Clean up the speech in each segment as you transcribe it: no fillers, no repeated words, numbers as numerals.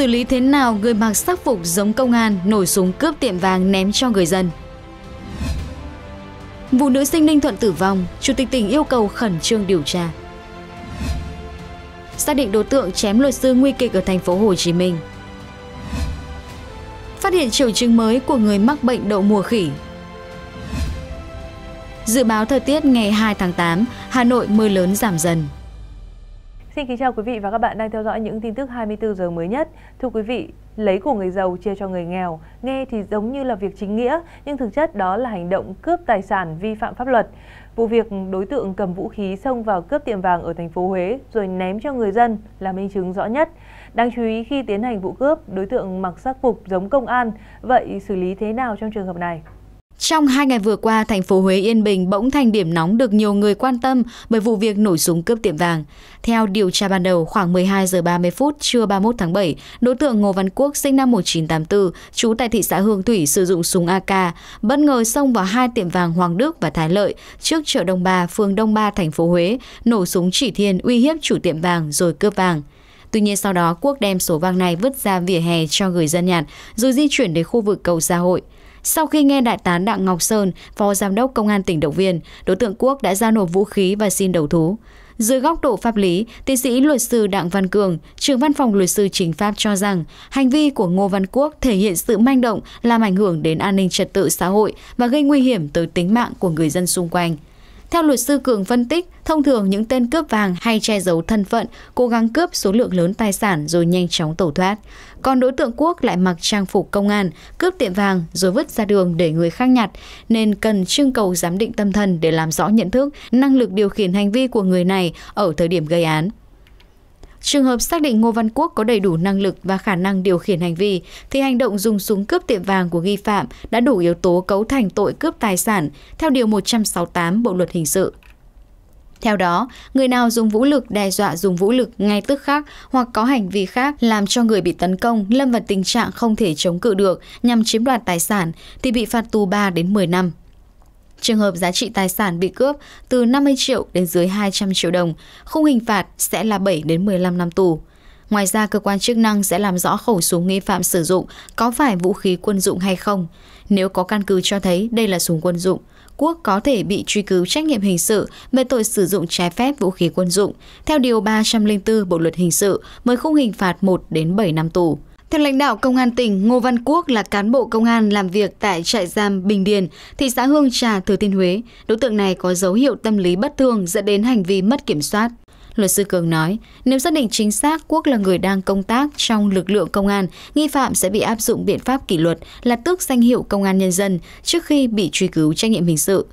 Xử lý thế nào người mặc sắc phục giống công an nổ súng cướp tiệm vàng ném cho người dân? Vụ nữ sinh Ninh Thuận tử vong, Chủ tịch tỉnh yêu cầu khẩn trương điều tra. Xác định đối tượng chém luật sư nguy kịch ở thành phố Hồ Chí Minh. Phát hiện triệu chứng mới của người mắc bệnh đậu mùa khỉ. Dự báo thời tiết ngày 2 tháng 8, Hà Nội mưa lớn giảm dần. Xin kính chào quý vị và các bạn đang theo dõi những tin tức 24 giờ mới nhất. Thưa quý vị, lấy của người giàu chia cho người nghèo, nghe thì giống như là việc chính nghĩa, nhưng thực chất đó là hành động cướp tài sản vi phạm pháp luật. Vụ việc đối tượng cầm vũ khí xông vào cướp tiệm vàng ở thành phố Huế rồi ném cho người dân là minh chứng rõ nhất. Đáng chú ý khi tiến hành vụ cướp, đối tượng mặc sắc phục giống công an, vậy xử lý thế nào trong trường hợp này? Trong 2 ngày vừa qua, thành phố Huế yên bình bỗng thành điểm nóng được nhiều người quan tâm bởi vụ việc nổ súng cướp tiệm vàng. Theo điều tra ban đầu, khoảng 12 giờ 30 phút trưa 31 tháng 7, đối tượng Ngô Văn Quốc sinh năm 1984, trú tại thị xã Hương Thủy sử dụng súng AK, bất ngờ xông vào hai tiệm vàng Hoàng Đức và Thái Lợi trước chợ Đông Ba, phường Đông Ba, thành phố Huế, nổ súng chỉ thiên uy hiếp chủ tiệm vàng rồi cướp vàng. Tuy nhiên sau đó, Quốc đem số vàng này vứt ra vỉa hè cho người dân nhặt rồi di chuyển đến khu vực cầu xã hội. Sau khi nghe đại tá Đặng Ngọc Sơn, phó giám đốc công an tỉnh động viên, đối tượng Quốc đã giao nộp vũ khí và xin đầu thú. Dưới góc độ pháp lý, tiến sĩ luật sư Đặng Văn Cường, trưởng văn phòng luật sư chính pháp cho rằng hành vi của Ngô Văn Quốc thể hiện sự manh động, làm ảnh hưởng đến an ninh trật tự xã hội và gây nguy hiểm tới tính mạng của người dân xung quanh. Theo luật sư Cường phân tích, thông thường những tên cướp vàng hay che giấu thân phận, cố gắng cướp số lượng lớn tài sản rồi nhanh chóng tẩu thoát. Còn đối tượng Quốc lại mặc trang phục công an, cướp tiệm vàng rồi vứt ra đường để người khác nhặt, nên cần trưng cầu giám định tâm thần để làm rõ nhận thức, năng lực điều khiển hành vi của người này ở thời điểm gây án. Trường hợp xác định Ngô Văn Quốc có đầy đủ năng lực và khả năng điều khiển hành vi, thì hành động dùng súng cướp tiệm vàng của nghi phạm đã đủ yếu tố cấu thành tội cướp tài sản, theo Điều 168 Bộ Luật Hình sự. Theo đó, người nào dùng vũ lực, đe dọa dùng vũ lực ngay tức khắc hoặc có hành vi khác làm cho người bị tấn công lâm vào tình trạng không thể chống cự được nhằm chiếm đoạt tài sản thì bị phạt tù 3 đến 10 năm. Trường hợp giá trị tài sản bị cướp từ 50 triệu đến dưới 200 triệu đồng, khung hình phạt sẽ là 7 đến 15 năm tù. Ngoài ra, cơ quan chức năng sẽ làm rõ khẩu súng nghi phạm sử dụng có phải vũ khí quân dụng hay không. Nếu có căn cứ cho thấy đây là súng quân dụng, Quốc có thể bị truy cứu trách nhiệm hình sự về tội sử dụng trái phép vũ khí quân dụng. Theo Điều 304 Bộ Luật Hình sự, mới khung hình phạt 1 đến 7 năm tù. Theo lãnh đạo Công an tỉnh, Ngô Văn Quốc là cán bộ công an làm việc tại trại giam Bình Điền, thị xã Hương Trà, Thừa Thiên Huế. Đối tượng này có dấu hiệu tâm lý bất thường dẫn đến hành vi mất kiểm soát. Luật sư Cường nói, nếu xác định chính xác Quốc là người đang công tác trong lực lượng công an, nghi phạm sẽ bị áp dụng biện pháp kỷ luật là tước danh hiệu công an nhân dân trước khi bị truy cứu trách nhiệm hình sự.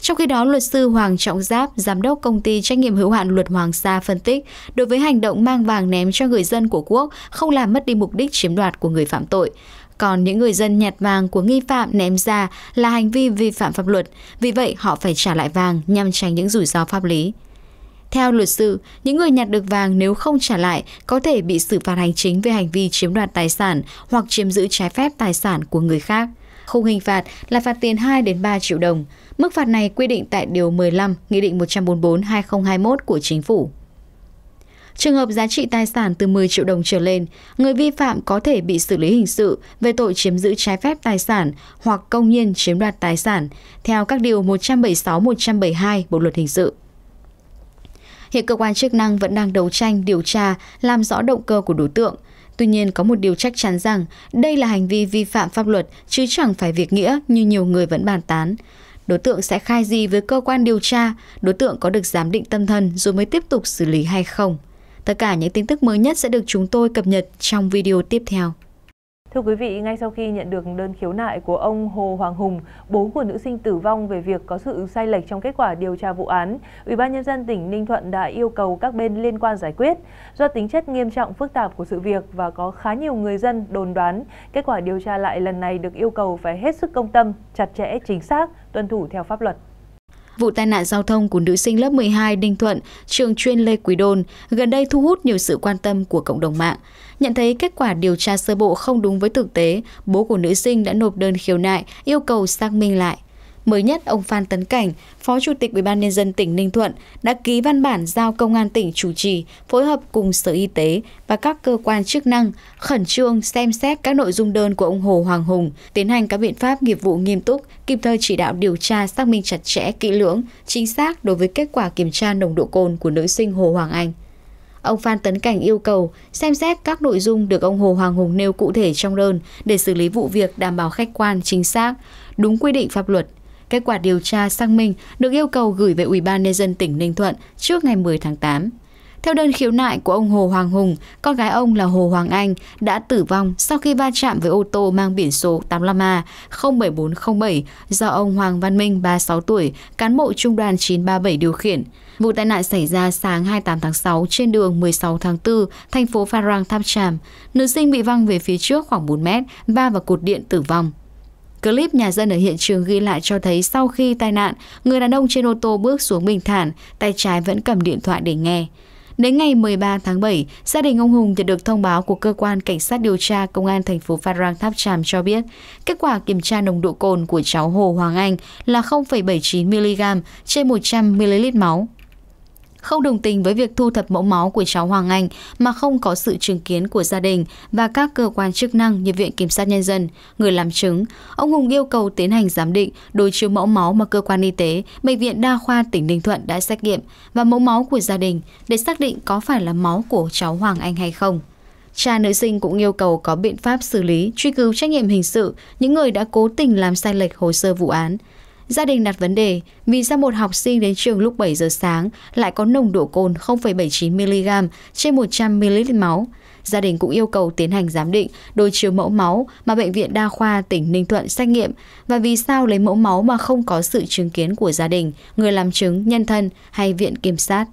Trong khi đó, luật sư Hoàng Trọng Giáp, giám đốc công ty trách nhiệm hữu hạn Luật Hoàng Sa phân tích, đối với hành động mang vàng ném cho người dân của Quốc không làm mất đi mục đích chiếm đoạt của người phạm tội. Còn những người dân nhặt vàng của nghi phạm ném ra là hành vi vi phạm pháp luật, vì vậy họ phải trả lại vàng nhằm tránh những rủi ro pháp lý. Theo luật sư, những người nhặt được vàng nếu không trả lại có thể bị xử phạt hành chính về hành vi chiếm đoạt tài sản hoặc chiếm giữ trái phép tài sản của người khác. Khung hình phạt là phạt tiền 2 đến 3 triệu đồng. Mức phạt này quy định tại Điều 15, Nghị định 144/2021 của Chính phủ. Trường hợp giá trị tài sản từ 10 triệu đồng trở lên, người vi phạm có thể bị xử lý hình sự về tội chiếm giữ trái phép tài sản hoặc công nhiên chiếm đoạt tài sản, theo các Điều 176, 172 Bộ Luật Hình sự. Hiện cơ quan chức năng vẫn đang đấu tranh, điều tra, làm rõ động cơ của đối tượng. Tuy nhiên, có một điều chắc chắn rằng đây là hành vi vi phạm pháp luật chứ chẳng phải việc nghĩa như nhiều người vẫn bàn tán. Đối tượng sẽ khai gì với cơ quan điều tra, đối tượng có được giám định tâm thần rồi mới tiếp tục xử lý hay không. Tất cả những tin tức mới nhất sẽ được chúng tôi cập nhật trong video tiếp theo. Thưa quý vị, ngay sau khi nhận được đơn khiếu nại của ông Hồ Hoàng Hùng, bố của nữ sinh tử vong về việc có sự sai lệch trong kết quả điều tra vụ án, Ủy ban Nhân dân tỉnh Ninh Thuận đã yêu cầu các bên liên quan giải quyết. Do tính chất nghiêm trọng phức tạp của sự việc và có khá nhiều người dân đồn đoán, kết quả điều tra lại lần này được yêu cầu phải hết sức công tâm, chặt chẽ, chính xác, tuân thủ theo pháp luật. Vụ tai nạn giao thông của nữ sinh lớp 12 Ninh Thuận, trường chuyên Lê Quý Đôn, gần đây thu hút nhiều sự quan tâm của cộng đồng mạng. Nhận thấy kết quả điều tra sơ bộ không đúng với thực tế, bố của nữ sinh đã nộp đơn khiếu nại, yêu cầu xác minh lại. Mới nhất, ông Phan Tấn Cảnh, Phó Chủ tịch UBND tỉnh Ninh Thuận đã ký văn bản giao Công an tỉnh chủ trì, phối hợp cùng Sở Y tế và các cơ quan chức năng khẩn trương xem xét các nội dung đơn của ông Hồ Hoàng Hùng, tiến hành các biện pháp nghiệp vụ nghiêm túc, kịp thời chỉ đạo điều tra xác minh chặt chẽ, kỹ lưỡng, chính xác đối với kết quả kiểm tra nồng độ cồn của nữ sinh Hồ Hoàng Anh. Ông Phan Tấn Cảnh yêu cầu xem xét các nội dung được ông Hồ Hoàng Hùng nêu cụ thể trong đơn để xử lý vụ việc đảm bảo khách quan, chính xác, đúng quy định pháp luật. Kết quả điều tra xác minh được yêu cầu gửi về Ủy ban nhân dân tỉnh Ninh Thuận trước ngày 10 tháng 8. Theo đơn khiếu nại của ông Hồ Hoàng Hùng, con gái ông là Hồ Hoàng Anh đã tử vong sau khi va chạm với ô tô mang biển số 85A07407 do ông Hoàng Văn Minh, 36 tuổi, cán bộ Trung đoàn 937 điều khiển. Vụ tai nạn xảy ra sáng 28 tháng 6 trên đường 16 tháng 4, thành phố Phan Rang, Tháp Chàm. Nữ sinh bị văng về phía trước khoảng 4 mét, va vào cột điện tử vong. Clip nhà dân ở hiện trường ghi lại cho thấy sau khi tai nạn, người đàn ông trên ô tô bước xuống bình thản, tay trái vẫn cầm điện thoại để nghe. Đến ngày 13 tháng 7, gia đình ông Hùng nhận được thông báo của cơ quan cảnh sát điều tra Công an thành phố Phan Rang Tháp Chàm cho biết, kết quả kiểm tra nồng độ cồn của cháu Hồ Hoàng Anh là 0,79 mg trên 100 ml máu. Không đồng tình với việc thu thập mẫu máu của cháu Hoàng Anh mà không có sự chứng kiến của gia đình và các cơ quan chức năng như Viện Kiểm sát Nhân dân, người làm chứng, ông Hùng yêu cầu tiến hành giám định đối chiếu mẫu máu mà cơ quan y tế, Bệnh viện Đa khoa tỉnh Ninh Thuận đã xét nghiệm và mẫu máu của gia đình để xác định có phải là máu của cháu Hoàng Anh hay không. Cha nữ sinh cũng yêu cầu có biện pháp xử lý, truy cứu trách nhiệm hình sự những người đã cố tình làm sai lệch hồ sơ vụ án. Gia đình đặt vấn đề, vì sao một học sinh đến trường lúc 7 giờ sáng lại có nồng độ cồn 0,79 mg trên 100 ml máu. Gia đình cũng yêu cầu tiến hành giám định, đối chiếu mẫu máu mà Bệnh viện Đa khoa tỉnh Ninh Thuận xét nghiệm và vì sao lấy mẫu máu mà không có sự chứng kiến của gia đình, người làm chứng, nhân thân hay Viện Kiểm sát.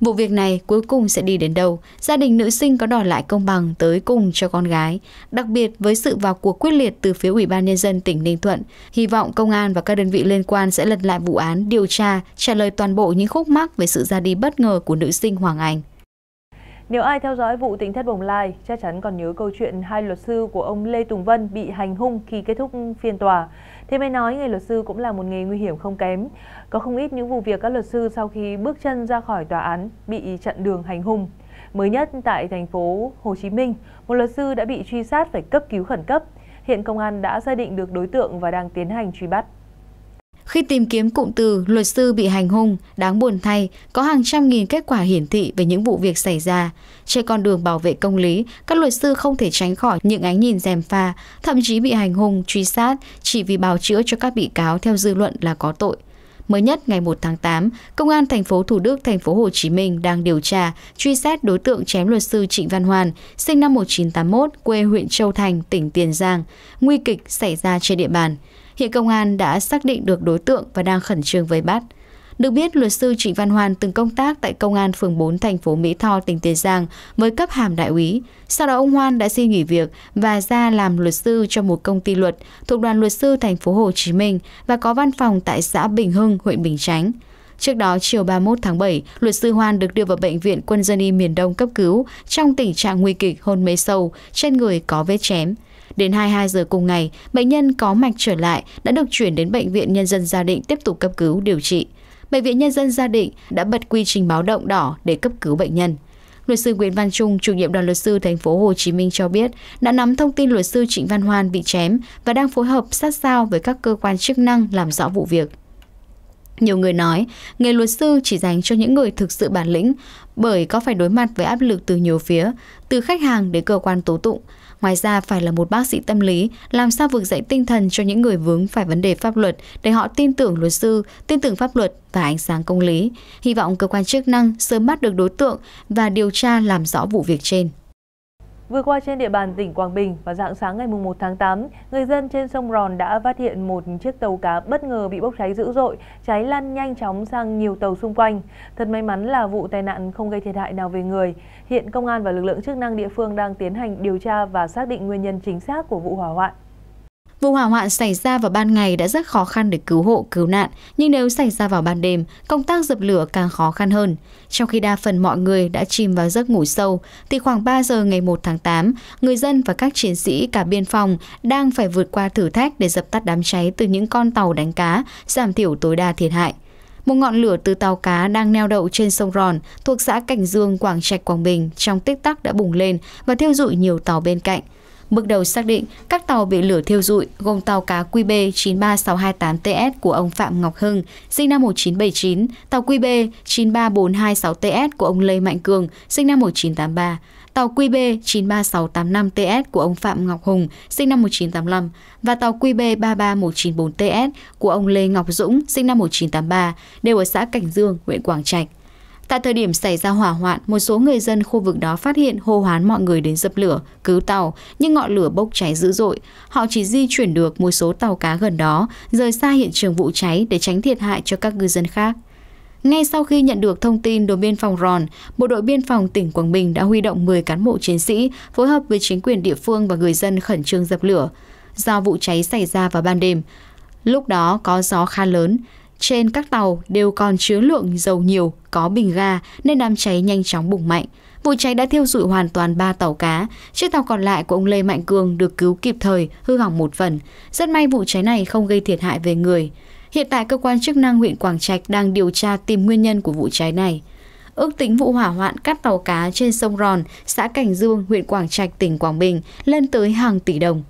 Vụ việc này cuối cùng sẽ đi đến đâu? Gia đình nữ sinh có đòi lại công bằng tới cùng cho con gái, đặc biệt với sự vào cuộc quyết liệt từ phía Ủy ban nhân dân tỉnh Ninh Thuận. Hy vọng công an và các đơn vị liên quan sẽ lật lại vụ án, điều tra, trả lời toàn bộ những khúc mắc về sự ra đi bất ngờ của nữ sinh Hoàng Anh. Nếu ai theo dõi vụ tỉnh thất Bồng Lai, chắc chắn còn nhớ câu chuyện hai luật sư của ông Lê Tùng Vân bị hành hung khi kết thúc phiên tòa. Thế mới nói, nghề luật sư cũng là một nghề nguy hiểm không kém. Có không ít những vụ việc các luật sư sau khi bước chân ra khỏi tòa án bị chặn đường hành hung. Mới nhất tại thành phố Hồ Chí Minh, một luật sư đã bị truy sát phải cấp cứu khẩn cấp. Hiện công an đã xác định được đối tượng và đang tiến hành truy bắt. Khi tìm kiếm cụm từ luật sư bị hành hung, đáng buồn thay, có hàng trăm nghìn kết quả hiển thị về những vụ việc xảy ra. Trên con đường bảo vệ công lý, các luật sư không thể tránh khỏi những ánh nhìn gièm pha, thậm chí bị hành hung, truy sát chỉ vì bào chữa cho các bị cáo theo dư luận là có tội. Mới nhất ngày 1 tháng 8, Công an thành phố Thủ Đức, thành phố Hồ Chí Minh đang điều tra, truy xét đối tượng chém luật sư Trịnh Văn Hoàn, sinh năm 1981, quê huyện Châu Thành, tỉnh Tiền Giang, nguy kịch xảy ra trên địa bàn. Hiện công an đã xác định được đối tượng và đang khẩn trương vây bắt. Được biết, luật sư Trịnh Văn Hoàn từng công tác tại Công an phường 4 thành phố Mỹ Tho, tỉnh Tiền Giang với cấp hàm đại úy. Sau đó ông Hoàn đã xin nghỉ việc và ra làm luật sư cho một công ty luật thuộc Đoàn luật sư thành phố Hồ Chí Minh và có văn phòng tại xã Bình Hưng, huyện Bình Chánh. Trước đó, chiều 31 tháng 7, luật sư Hoàn được đưa vào Bệnh viện Quân dân y miền Đông cấp cứu trong tình trạng nguy kịch, hôn mê sâu, trên người có vết chém. Đến 22 giờ cùng ngày, bệnh nhân có mạch trở lại đã được chuyển đến Bệnh viện Nhân dân Gia Định tiếp tục cấp cứu điều trị. Bệnh viện Nhân dân Gia Định đã bật quy trình báo động đỏ để cấp cứu bệnh nhân. Luật sư Nguyễn Văn Trung, chủ nhiệm Đoàn luật sư thành phố Hồ Chí Minh cho biết đã nắm thông tin luật sư Trịnh Văn Hoàn bị chém và đang phối hợp sát sao với các cơ quan chức năng làm rõ vụ việc. Nhiều người nói, nghề luật sư chỉ dành cho những người thực sự bản lĩnh bởi có phải đối mặt với áp lực từ nhiều phía, từ khách hàng đến cơ quan tố tụng. Ngoài ra phải là một bác sĩ tâm lý, làm sao vực dậy tinh thần cho những người vướng phải vấn đề pháp luật để họ tin tưởng luật sư, tin tưởng pháp luật và ánh sáng công lý. Hy vọng cơ quan chức năng sớm bắt được đối tượng và điều tra làm rõ vụ việc trên. Vừa qua trên địa bàn tỉnh Quảng Bình vào rạng sáng ngày 1 tháng 8, người dân trên sông Ròn đã phát hiện một chiếc tàu cá bất ngờ bị bốc cháy dữ dội, cháy lan nhanh chóng sang nhiều tàu xung quanh. Thật may mắn là vụ tai nạn không gây thiệt hại nào về người. Hiện công an và lực lượng chức năng địa phương đang tiến hành điều tra và xác định nguyên nhân chính xác của vụ hỏa hoạn. Vụ hỏa hoạn xảy ra vào ban ngày đã rất khó khăn để cứu hộ, cứu nạn, nhưng nếu xảy ra vào ban đêm, công tác dập lửa càng khó khăn hơn. Trong khi đa phần mọi người đã chìm vào giấc ngủ sâu, thì khoảng 3 giờ ngày 1 tháng 8, người dân và các chiến sĩ cả biên phòng đang phải vượt qua thử thách để dập tắt đám cháy từ những con tàu đánh cá, giảm thiểu tối đa thiệt hại. Một ngọn lửa từ tàu cá đang neo đậu trên sông Ròn thuộc xã Cảnh Dương, Quảng Trạch, Quảng Bình trong tích tắc đã bùng lên và thiêu rụi nhiều tàu bên cạnh. Bước đầu xác định các tàu bị lửa thiêu rụi gồm tàu cá QB 93628TS của ông Phạm Ngọc Hưng, sinh năm 1979, tàu QB 93426TS của ông Lê Mạnh Cường, sinh năm 1983, tàu QB 93685TS của ông Phạm Ngọc Hùng, sinh năm 1985 và tàu QB 33194TS của ông Lê Ngọc Dũng, sinh năm 1983, đều ở xã Cảnh Dương, huyện Quảng Trạch. Tại thời điểm xảy ra hỏa hoạn, một số người dân khu vực đó phát hiện hô hoán mọi người đến dập lửa, cứu tàu, nhưng ngọn lửa bốc cháy dữ dội. Họ chỉ di chuyển được một số tàu cá gần đó, rời xa hiện trường vụ cháy để tránh thiệt hại cho các ngư dân khác. Ngay sau khi nhận được thông tin, đồn biên phòng Ròn, Bộ đội biên phòng tỉnh Quảng Bình đã huy động 10 cán bộ chiến sĩ phối hợp với chính quyền địa phương và người dân khẩn trương dập lửa. Do vụ cháy xảy ra vào ban đêm, lúc đó có gió khá lớn. Trên các tàu đều còn chứa lượng dầu nhiều, có bình ga nên đám cháy nhanh chóng bùng mạnh. Vụ cháy đã thiêu rụi hoàn toàn 3 tàu cá, chiếc tàu còn lại của ông Lê Mạnh Cường được cứu kịp thời, hư hỏng một phần. Rất may vụ cháy này không gây thiệt hại về người. Hiện tại cơ quan chức năng huyện Quảng Trạch đang điều tra tìm nguyên nhân của vụ cháy này. Ước tính vụ hỏa hoạn các tàu cá trên sông Ròn, xã Cảnh Dương, huyện Quảng Trạch, tỉnh Quảng Bình lên tới hàng tỷ đồng.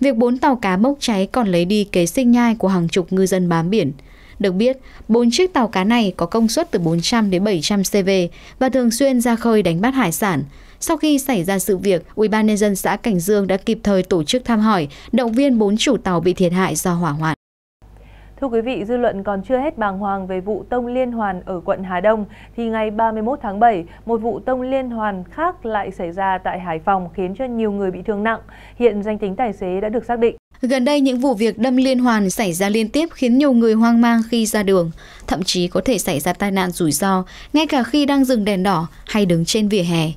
Việc 4 tàu cá bốc cháy còn lấy đi kế sinh nhai của hàng chục ngư dân bám biển. Được biết, 4 chiếc tàu cá này có công suất từ 400 đến 700 CV và thường xuyên ra khơi đánh bắt hải sản. Sau khi xảy ra sự việc, UBND xã Cảnh Dương đã kịp thời tổ chức thăm hỏi, động viên 4 chủ tàu bị thiệt hại do hỏa hoạn. Thưa quý vị, dư luận còn chưa hết bàng hoàng về vụ tông liên hoàn ở quận Hà Đông, thì ngày 31 tháng 7, một vụ tông liên hoàn khác lại xảy ra tại Hải Phòng khiến cho nhiều người bị thương nặng. Hiện danh tính tài xế đã được xác định. Gần đây, những vụ việc đâm liên hoàn xảy ra liên tiếp khiến nhiều người hoang mang khi ra đường. Thậm chí có thể xảy ra tai nạn rủi ro, ngay cả khi đang dừng đèn đỏ hay đứng trên vỉa hè.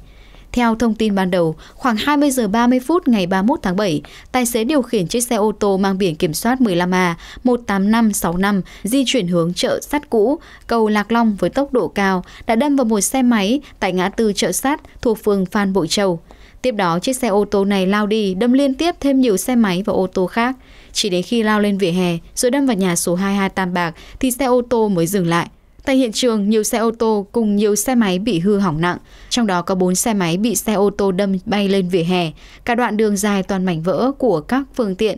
Theo thông tin ban đầu, khoảng 20 giờ 30 phút ngày 31 tháng 7, tài xế điều khiển chiếc xe ô tô mang biển kiểm soát 15A18565 di chuyển hướng chợ Sắt cũ, cầu Lạc Long với tốc độ cao đã đâm vào một xe máy tại ngã tư chợ Sắt thuộc phường Phan Bội Châu. Tiếp đó, chiếc xe ô tô này lao đi, đâm liên tiếp thêm nhiều xe máy và ô tô khác. Chỉ đến khi lao lên vỉa hè rồi đâm vào nhà số 22 Tam Bạc thì xe ô tô mới dừng lại. Tại hiện trường, nhiều xe ô tô cùng nhiều xe máy bị hư hỏng nặng, trong đó có 4 xe máy bị xe ô tô đâm bay lên vỉa hè, cả đoạn đường dài toàn mảnh vỡ của các phương tiện.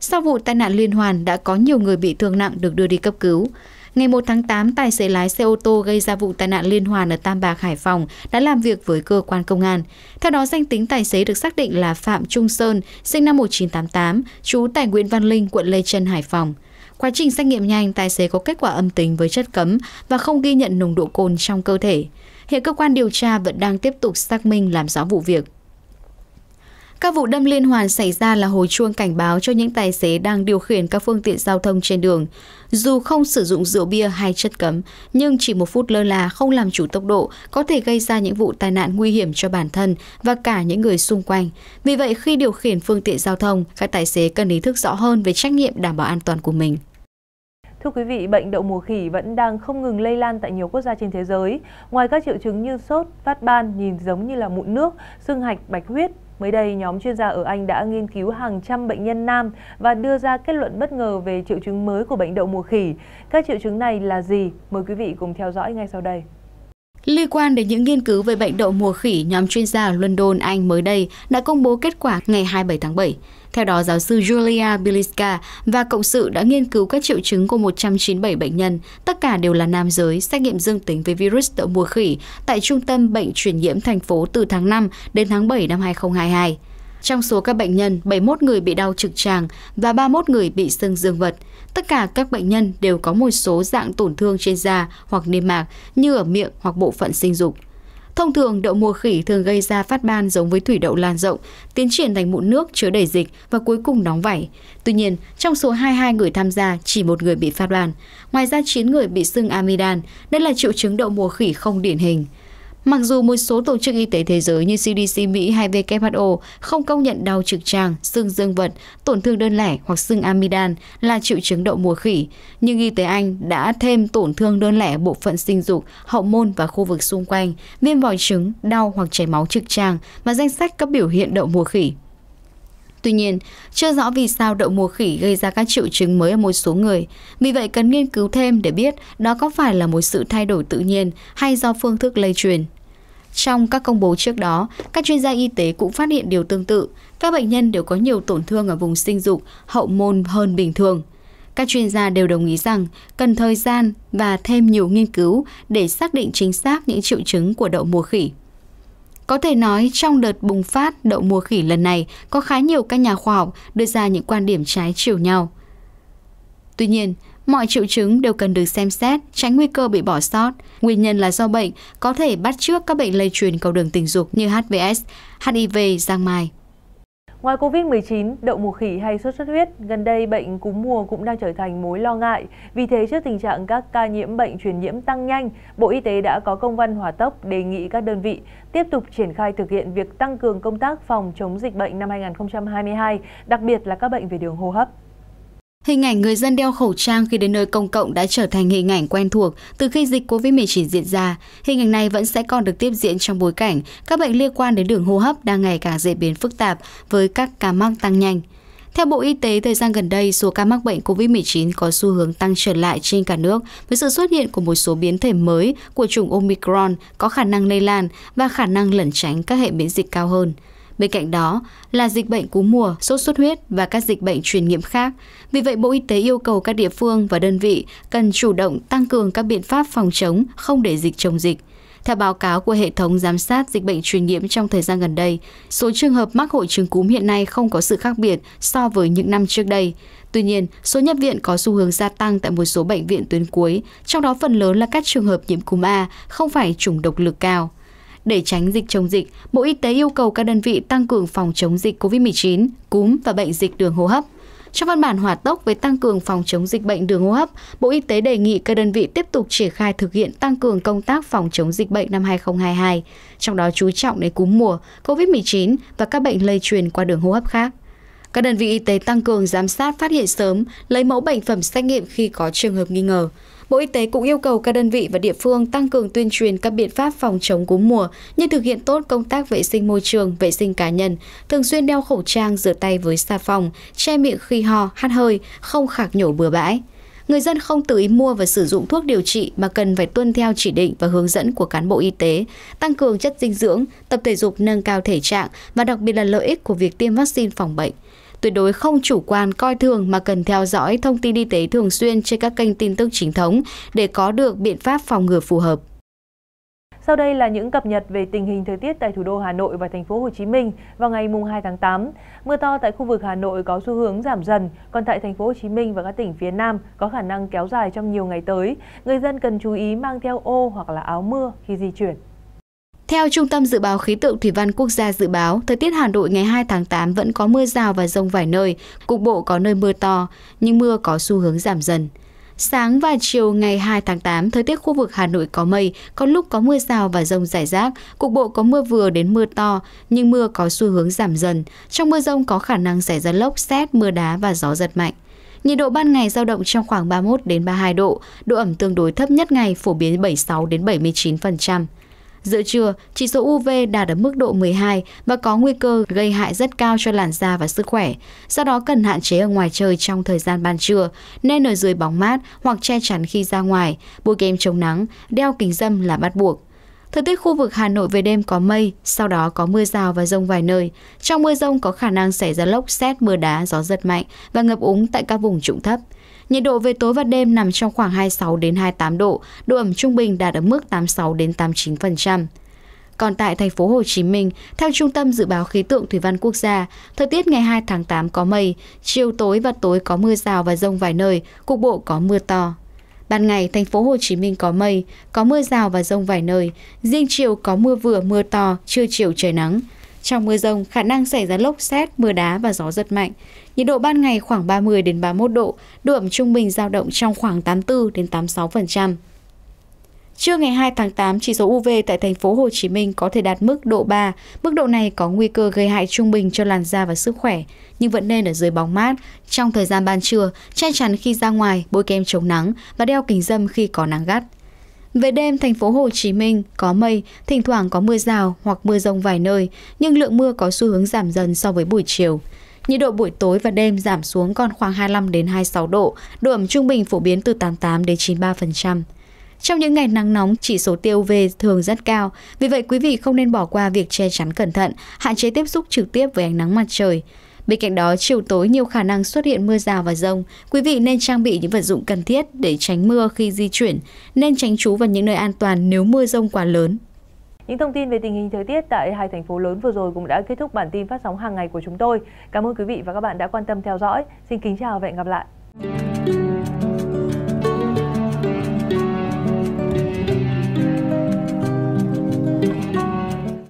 Sau vụ tai nạn liên hoàn, đã có nhiều người bị thương nặng được đưa đi cấp cứu. Ngày 1 tháng 8, tài xế lái xe ô tô gây ra vụ tai nạn liên hoàn ở Tam Bạc, Hải Phòng đã làm việc với cơ quan công an. Theo đó, danh tính tài xế được xác định là Phạm Trung Sơn, sinh năm 1988, trú tại Nguyễn Văn Linh, quận Lê Chân, Hải Phòng. Quá trình xét nghiệm nhanh, tài xế có kết quả âm tính với chất cấm và không ghi nhận nồng độ cồn trong cơ thể. Hiện cơ quan điều tra vẫn đang tiếp tục xác minh làm rõ vụ việc. Các vụ đâm liên hoàn xảy ra là hồi chuông cảnh báo cho những tài xế đang điều khiển các phương tiện giao thông trên đường. Dù không sử dụng rượu bia hay chất cấm, nhưng chỉ một phút lơ là không làm chủ tốc độ có thể gây ra những vụ tai nạn nguy hiểm cho bản thân và cả những người xung quanh. Vì vậy, khi điều khiển phương tiện giao thông, các tài xế cần ý thức rõ hơn về trách nhiệm đảm bảo an toàn của mình. Thưa quý vị, bệnh đậu mùa khỉ vẫn đang không ngừng lây lan tại nhiều quốc gia trên thế giới. Ngoài các triệu chứng như sốt, phát ban, nhìn giống như là mụn nước, sưng hạch, bạch huyết, mới đây, nhóm chuyên gia ở Anh đã nghiên cứu hàng trăm bệnh nhân nam và đưa ra kết luận bất ngờ về triệu chứng mới của bệnh đậu mùa khỉ. Các triệu chứng này là gì? Mời quý vị cùng theo dõi ngay sau đây. Liên quan đến những nghiên cứu về bệnh đậu mùa khỉ, nhóm chuyên gia ở London, Anh mới đây đã công bố kết quả ngày 27 tháng 7. Theo đó, giáo sư Julia Biliska và cộng sự đã nghiên cứu các triệu chứng của 197 bệnh nhân, tất cả đều là nam giới, xét nghiệm dương tính với virus đậu mùa khỉ tại Trung tâm Bệnh truyền nhiễm thành phố từ tháng 5 đến tháng 7 năm 2022. Trong số các bệnh nhân, 71 người bị đau trực tràng và 31 người bị sưng dương vật. Tất cả các bệnh nhân đều có một số dạng tổn thương trên da hoặc niêm mạc như ở miệng hoặc bộ phận sinh dục. Thông thường, đậu mùa khỉ thường gây ra phát ban giống với thủy đậu lan rộng, tiến triển thành mụn nước chứa đầy dịch và cuối cùng đóng vảy. Tuy nhiên, trong số 22 người tham gia, chỉ 1 người bị phát ban. Ngoài ra, 9 người bị sưng amidan. Đây là triệu chứng đậu mùa khỉ không điển hình. Mặc dù một số tổ chức y tế thế giới như CDC Mỹ hay WHO không công nhận đau trực tràng, xương dương vật, tổn thương đơn lẻ hoặc xương amidan là triệu chứng đậu mùa khỉ, nhưng y tế Anh đã thêm tổn thương đơn lẻ bộ phận sinh dục, hậu môn và khu vực xung quanh, viêm vòi trứng, đau hoặc chảy máu trực tràng và danh sách các biểu hiện đậu mùa khỉ. Tuy nhiên, chưa rõ vì sao đậu mùa khỉ gây ra các triệu chứng mới ở một số người. Vì vậy, cần nghiên cứu thêm để biết đó có phải là một sự thay đổi tự nhiên hay do phương thức lây truyền. Trong các công bố trước đó, các chuyên gia y tế cũng phát hiện điều tương tự. Các bệnh nhân đều có nhiều tổn thương ở vùng sinh dục, hậu môn hơn bình thường. Các chuyên gia đều đồng ý rằng cần thời gian và thêm nhiều nghiên cứu để xác định chính xác những triệu chứng của đậu mùa khỉ. Có thể nói, trong đợt bùng phát đậu mùa khỉ lần này, có khá nhiều các nhà khoa học đưa ra những quan điểm trái chiều nhau. Tuy nhiên, mọi triệu chứng đều cần được xem xét, tránh nguy cơ bị bỏ sót. Nguyên nhân là do bệnh có thể bắt chước các bệnh lây truyền qua đường tình dục như HPV, HIV, giang mai. Ngoài Covid-19, đậu mùa khỉ hay sốt xuất huyết, gần đây bệnh cúm mùa cũng đang trở thành mối lo ngại. Vì thế, trước tình trạng các ca nhiễm bệnh truyền nhiễm tăng nhanh, Bộ Y tế đã có công văn hỏa tốc đề nghị các đơn vị tiếp tục triển khai thực hiện việc tăng cường công tác phòng chống dịch bệnh năm 2022, đặc biệt là các bệnh về đường hô hấp. Hình ảnh người dân đeo khẩu trang khi đến nơi công cộng đã trở thành hình ảnh quen thuộc từ khi dịch Covid-19 diễn ra. Hình ảnh này vẫn sẽ còn được tiếp diễn trong bối cảnh các bệnh liên quan đến đường hô hấp đang ngày càng diễn biến phức tạp với các ca mắc tăng nhanh. Theo Bộ Y tế, thời gian gần đây, số ca mắc bệnh Covid-19 có xu hướng tăng trở lại trên cả nước với sự xuất hiện của một số biến thể mới của chủng Omicron có khả năng lây lan và khả năng lẩn tránh các hệ miễn dịch cao hơn. Bên cạnh đó là dịch bệnh cúm mùa, sốt xuất huyết và các dịch bệnh truyền nhiễm khác. Vì vậy, Bộ Y tế yêu cầu các địa phương và đơn vị cần chủ động tăng cường các biện pháp phòng chống, không để dịch chồng dịch. Theo báo cáo của hệ thống giám sát dịch bệnh truyền nhiễm trong thời gian gần đây, số trường hợp mắc hội chứng cúm hiện nay không có sự khác biệt so với những năm trước đây. Tuy nhiên, số nhập viện có xu hướng gia tăng tại một số bệnh viện tuyến cuối, trong đó phần lớn là các trường hợp nhiễm cúm A, không phải chủng độc lực cao. Để tránh dịch chồng dịch, Bộ Y tế yêu cầu các đơn vị tăng cường phòng chống dịch COVID-19, cúm và bệnh dịch đường hô hấp. Trong văn bản hỏa tốc về tăng cường phòng chống dịch bệnh đường hô hấp, Bộ Y tế đề nghị các đơn vị tiếp tục triển khai thực hiện tăng cường công tác phòng chống dịch bệnh năm 2022, trong đó chú trọng đến cúm mùa, COVID-19 và các bệnh lây truyền qua đường hô hấp khác. Các đơn vị y tế tăng cường giám sát phát hiện sớm, lấy mẫu bệnh phẩm xét nghiệm khi có trường hợp nghi ngờ. Bộ Y tế cũng yêu cầu các đơn vị và địa phương tăng cường tuyên truyền các biện pháp phòng chống cúm mùa như thực hiện tốt công tác vệ sinh môi trường, vệ sinh cá nhân, thường xuyên đeo khẩu trang, rửa tay với xà phòng, che miệng khi ho, hắt hơi, không khạc nhổ bừa bãi. Người dân không tự ý mua và sử dụng thuốc điều trị mà cần phải tuân theo chỉ định và hướng dẫn của cán bộ y tế, tăng cường chất dinh dưỡng, tập thể dục nâng cao thể trạng và đặc biệt là lợi ích của việc tiêm vaccine phòng bệnh. Tuyệt đối không chủ quan coi thường mà cần theo dõi thông tin y tế thường xuyên trên các kênh tin tức chính thống để có được biện pháp phòng ngừa phù hợp. Sau đây là những cập nhật về tình hình thời tiết tại thủ đô Hà Nội và thành phố Hồ Chí Minh vào ngày 2 tháng 8. Mưa to tại khu vực Hà Nội có xu hướng giảm dần, còn tại thành phố Hồ Chí Minh và các tỉnh phía Nam có khả năng kéo dài trong nhiều ngày tới. Người dân cần chú ý mang theo ô hoặc là áo mưa khi di chuyển. Theo Trung tâm Dự báo Khí tượng Thủy văn Quốc gia dự báo, thời tiết Hà Nội ngày 2 tháng 8 vẫn có mưa rào và dông vài nơi, cục bộ có nơi mưa to, nhưng mưa có xu hướng giảm dần. Sáng và chiều ngày 2 tháng 8, thời tiết khu vực Hà Nội có mây, có lúc có mưa rào và dông rải rác, cục bộ có mưa vừa đến mưa to, nhưng mưa có xu hướng giảm dần. Trong mưa dông có khả năng xảy ra lốc, sét, mưa đá và gió giật mạnh. Nhiệt độ ban ngày dao động trong khoảng 31 đến 32 độ, độ ẩm tương đối thấp nhất ngày phổ biến 76 đến 79%. Giữa trưa, chỉ số UV đạt ở mức độ 12 và có nguy cơ gây hại rất cao cho làn da và sức khỏe. Do đó cần hạn chế ở ngoài trời trong thời gian ban trưa, nên ở dưới bóng mát hoặc che chắn khi ra ngoài, bôi kem chống nắng, đeo kính râm là bắt buộc. Thời tiết khu vực Hà Nội về đêm có mây, sau đó có mưa rào và dông vài nơi. Trong mưa dông có khả năng xảy ra lốc sét, mưa đá, gió giật mạnh và ngập úng tại các vùng trũng thấp. Nhiệt độ về tối và đêm nằm trong khoảng 26 đến 28 độ, độ ẩm trung bình đạt ở mức 86 đến 89%. Còn tại thành phố Hồ Chí Minh, theo Trung tâm Dự báo Khí tượng Thủy văn Quốc gia, thời tiết ngày 2 tháng 8 có mây, chiều tối và tối có mưa rào và dông vài nơi, cục bộ có mưa to. Ban ngày, thành phố Hồ Chí Minh có mây, có mưa rào và dông vài nơi, riêng chiều có mưa vừa mưa to, trưa chiều trời nắng. Trong mưa dông, khả năng xảy ra lốc sét, mưa đá và gió giật mạnh. Nhiệt độ ban ngày khoảng 30 đến 31 độ, độ ẩm trung bình dao động trong khoảng 84 đến 86%. Trưa ngày 2 tháng 8, chỉ số UV tại thành phố Hồ Chí Minh có thể đạt mức độ 3. Mức độ này có nguy cơ gây hại trung bình cho làn da và sức khỏe, nhưng vẫn nên ở dưới bóng mát. Trong thời gian ban trưa, che chắn khi ra ngoài, bôi kem chống nắng và đeo kính râm khi có nắng gắt. Về đêm, thành phố Hồ Chí Minh có mây, thỉnh thoảng có mưa rào hoặc mưa rông vài nơi, nhưng lượng mưa có xu hướng giảm dần so với buổi chiều. Nhiệt độ buổi tối và đêm giảm xuống còn khoảng 25 đến 26 độ, độ ẩm trung bình phổ biến từ 88 đến 93%. Trong những ngày nắng nóng, chỉ số tia UV thường rất cao, vì vậy quý vị không nên bỏ qua việc che chắn cẩn thận, hạn chế tiếp xúc trực tiếp với ánh nắng mặt trời. Bên cạnh đó, chiều tối nhiều khả năng xuất hiện mưa rào và dông, quý vị nên trang bị những vật dụng cần thiết để tránh mưa khi di chuyển, nên tránh trú vào những nơi an toàn nếu mưa dông quá lớn. Những thông tin về tình hình thời tiết tại hai thành phố lớn vừa rồi cũng đã kết thúc bản tin phát sóng hàng ngày của chúng tôi. Cảm ơn quý vị và các bạn đã quan tâm theo dõi. Xin kính chào và hẹn gặp lại.